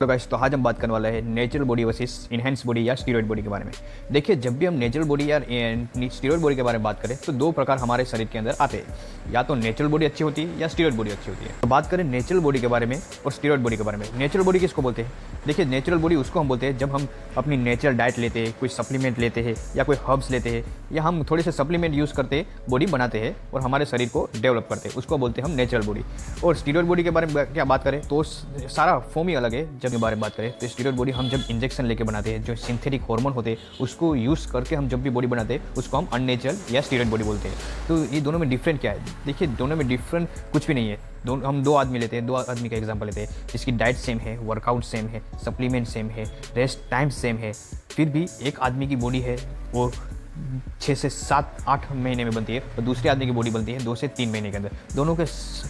तो गाइस तो आज हम बात करने वाला है natural body versus enhance body या स्टीरॉयड बॉडी के बारे में। देखिए, जब भी हम नेचुरल बॉडी या स्टीरॉयड बॉडी के बारे में बात करें तो दो प्रकार हमारे शरीर के अंदर आते हैं, या तो नेचुरल बॉडी अच्छी होती है या स्टीरॉयड बॉडी अच्छी होती है। तो बात करें नेचुरल बॉडी के बारे में और स्टीरॉयड बॉडी के बारे में। नेचुरल बॉडी किसको बोलते हैं? देखिए, नेचुरल बॉडी उसको हम बोलते हैं जब हम अपनी नेचुरल डाइट लेते हैं, कोई सप्लीमेंट लेते हैं या कोई हर्ब्स लेते हैं या हम थोड़े से सप्लीमेंट यूज़ करते बॉडी बनाते हैं और हमारे शरीर को डेवलप करते हैं, उसको बोलते हैं हम नेचुरल बॉडी। और स्टीरॉयड बॉडी के बारे में क्या बात करें तो सारा फॉर्म ही अलग है। के बारे में बात करें तो स्टीरॉयड बॉडी हम जब इंजेक्शन लेके बनाते हैं, जो सिंथेटिक हार्मोन होते हैं उसको यूज़ करके हम जब भी बॉडी बनाते हैं उसको हम अननेचुरल या स्टीरॉयड बॉडी बोलते हैं। तो ये दोनों में डिफरेंट क्या है? देखिए, दोनों में डिफरेंट कुछ भी नहीं है। हम दो आदमी लेते हैं, दो आदमी का एग्जाम्पल लेते हैं जिसकी डाइट सेम है, वर्कआउट सेम है, सप्लीमेंट सेम है, रेस्ट टाइम सेम है, फिर भी एक आदमी की बॉडी है वो 6 से 7-8 महीने में बनती है और दूसरे आदमी की बॉडी बनती है 2 से 3 महीने के अंदर। दोनों के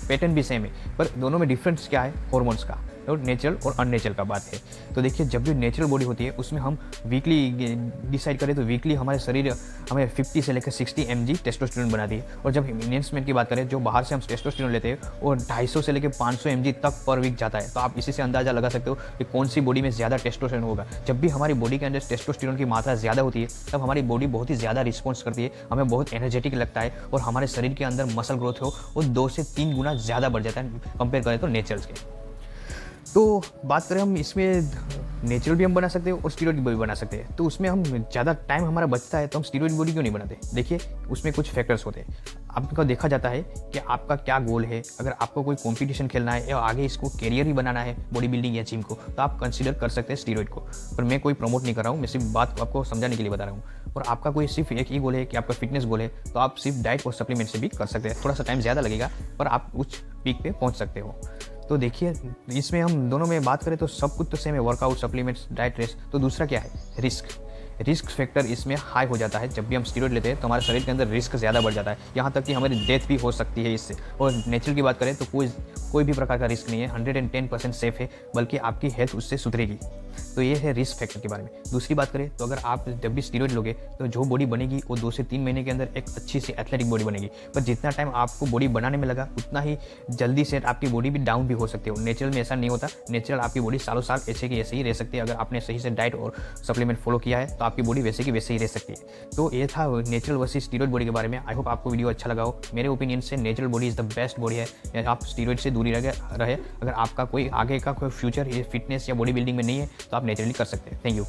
पैटर्न भी सेम है पर दोनों में डिफरेंस क्या है? हॉर्मोन्स का, और नेचुरल और अननेचुरल का बात है। तो देखिए, जब भी नेचुरल बॉडी होती है उसमें हम वीकली डिसाइड करें तो वीकली हमारे शरीर हमें 50 से लेकर 60 mg टेस्टोस्टेरोन बनाती है। और जब इनहेंसमेंट की बात करें, जो बाहर से हम टेस्टोस्टेरोन लेते हैं वो 250 से लेकर 500 mg तक पर वीक जाता है। तो आप इसी से अंदाज़ा लगा सकते हो कि कौन सी बॉडी में ज़्यादा टेस्टोस्टेरोन होगा। जब भी हमारी बॉडी के अंदर टेस्टोस्टेरोन की मात्रा ज़्यादा होती है तब हमारी बॉडी बहुत ही ज़्यादा रिस्पॉन्स करती है, हमें बहुत एनर्जेटिक लगता है और हमारे शरीर के अंदर मसल ग्रोथ हो वो 2 से 3 गुना ज़्यादा बढ़ जाता है कंपेयर करें तो नेचुरल के। तो बात करें हम इसमें नेचुरल भी हम बना सकते हैं और स्टीरॉयड बॉडी बना सकते हैं। तो उसमें हम ज़्यादा टाइम हमारा बचता है तो हम स्टीरॉयड बॉडी क्यों नहीं बनाते? देखिए, उसमें कुछ फैक्टर्स होते हैं। आपका देखा जाता है कि आपका क्या गोल है। अगर आपको कोई कंपटीशन खेलना है या आगे इसको कैरियर ही बनाना है बॉडी बिल्डिंग या जिम को, तो आप कंसिडर कर सकते हैं स्टीरॉयड को। पर मैं कोई प्रमोट नहीं कर रहा हूँ, मैं सिर्फ बात आपको समझाने के लिए बता रहा हूँ। और आपका कोई सिर्फ एक ही गोल है कि आपका फिटनेस गोल है तो आप सिर्फ डाइट और सप्लीमेंट से भी कर सकते हैं। थोड़ा सा टाइम ज़्यादा लगेगा पर आप उस पीक पे पहुँच सकते हो। तो देखिए, इसमें हम दोनों में बात करें तो सब कुछ तो सेम है, वर्कआउट, सप्लीमेंट्स, डाइट, रेस्ट। तो दूसरा क्या है? रिस्क फैक्टर इसमें हाई हो जाता है। जब भी हम स्टीरॉयड लेते हैं तो हमारे शरीर के अंदर रिस्क ज़्यादा बढ़ जाता है, यहाँ तक कि हमारी डेथ भी हो सकती है इससे। और नेचुरल की बात करें तो कोई भी प्रकार का रिस्क नहीं है, 110% सेफ है, बल्कि आपकी हेल्थ उससे सुधरेगी। तो ये है रिस्क फैक्टर के बारे में। दूसरी बात करें तो अगर आप जब भी स्टीरॉयड लोगे तो जो बॉडी बनेगी वो 2 से 3 महीने के अंदर एक अच्छी सी एथलेटिक बॉडी बनेगी। पर जितना टाइम आपको बॉडी बनाने में लगा उतना ही जल्दी से आपकी बॉडी भी डाउन भी हो सकती है। नेचुरल में ऐसा नहीं होता, नेचुरल आपकी बॉडी सालों साल ऐसे की ऐसे ही रह सकती है। अगर आपने सही से डाइट और सप्लीमेंट फॉलो किया है तो आपकी बॉडी वैसे की वैसे ही रह सकती है। तो ये था नेचुरल वर्सेस स्टीरॉयड बॉडी के बारे में। आई होप आपको वीडियो अच्छा लगा हो। मेरे ओपिनियन से natural body is the best body है। आप स्टीरॉयड से दूरी रहे। अगर आपका कोई आगे का कोई फ्यूचर फिटनेस या बॉडी बिल्डिंग में नहीं है तो आप नेचुरली कर सकते हैं। Thank you.